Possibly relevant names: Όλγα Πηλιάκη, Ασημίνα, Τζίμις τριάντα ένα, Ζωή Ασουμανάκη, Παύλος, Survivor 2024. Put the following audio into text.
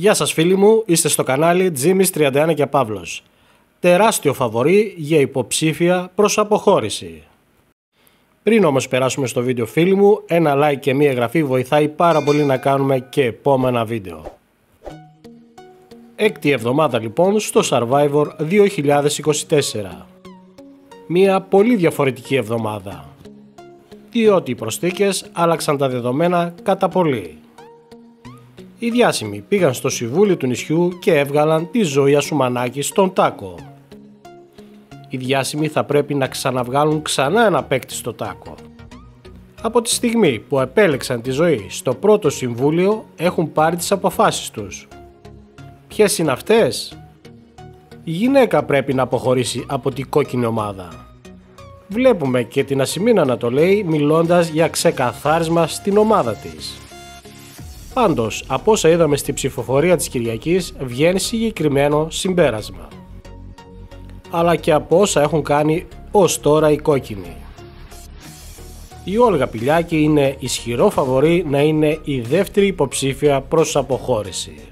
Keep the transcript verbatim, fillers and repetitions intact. Γεια σας φίλοι μου, είστε στο κανάλι Τζίμις τριάντα ένα και Παύλος. Τεράστιο φαβορί για υποψήφια προς αποχώρηση. Πριν όμως περάσουμε στο βίντεο φίλοι μου, ένα like και μία εγγραφή βοηθάει πάρα πολύ να κάνουμε και επόμενα βίντεο. Έκτη εβδομάδα λοιπόν στο Survivor δύο χιλιάδες είκοσι τέσσερα. Μία πολύ διαφορετική εβδομάδα, διότι οι προσθήκες άλλαξαν τα δεδομένα κατά πολύ. Οι διάσημοι πήγαν στο συμβούλιο του νησιού και έβγαλαν τη Ζωή Ασουμανάκη στον τάκο. Οι διάσημοι θα πρέπει να ξαναβγάλουν ξανά ένα παίκτη στο τάκο. Από τη στιγμή που επέλεξαν τη Ζωή στο πρώτο συμβούλιο έχουν πάρει τις αποφάσεις τους. Ποιες είναι αυτές? Η γυναίκα πρέπει να αποχωρήσει από την κόκκινη ομάδα. Βλέπουμε και την Ασημίνα να το λέει μιλώντας για ξεκαθάρισμα στην ομάδα της. Πάντως, από όσα είδαμε στη ψηφοφορία της Κυριακής βγαίνει συγκεκριμένο συμπέρασμα, αλλά και από όσα έχουν κάνει ως τώρα οι κόκκινοι. Η Όλγα Πηλιάκη είναι ισχυρό φαβορί να είναι η δεύτερη υποψήφια προς αποχώρηση.